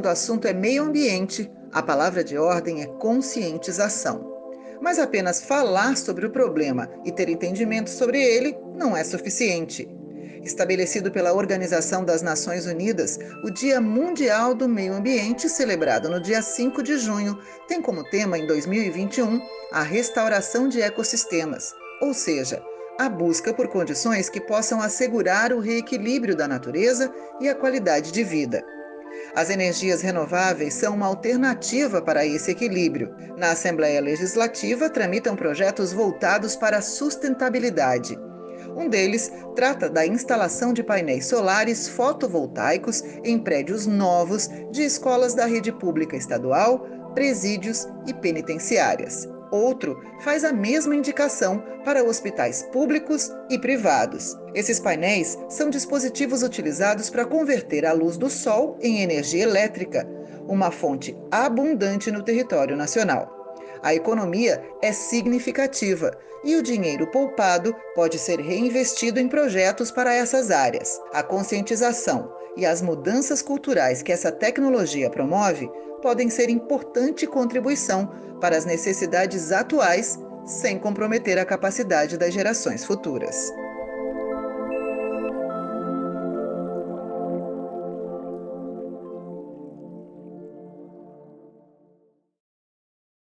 quando o assunto é meio ambiente, a palavra de ordem é conscientização. Mas apenas falar sobre o problema e ter entendimento sobre ele não é suficiente. Estabelecido pela Organização das Nações Unidas, o Dia Mundial do Meio Ambiente, celebrado no dia 5 de junho, tem como tema, em 2021, a restauração de ecossistemas, ou seja, a busca por condições que possam assegurar o reequilíbrio da natureza e a qualidade de vida. As energias renováveis são uma alternativa para esse equilíbrio. Na Assembleia Legislativa, tramitam projetos voltados para a sustentabilidade. Um deles trata da instalação de painéis solares fotovoltaicos em prédios novos de escolas da rede pública estadual, presídios e penitenciárias. Outro faz a mesma indicação para hospitais públicos e privados. Esses painéis são dispositivos utilizados para converter a luz do sol em energia elétrica, uma fonte abundante no território nacional. A economia é significativa e o dinheiro poupado pode ser reinvestido em projetos para essas áreas. A conscientização e as mudanças culturais que essa tecnologia promove podem ser importante contribuição para as necessidades atuais, sem comprometer a capacidade das gerações futuras.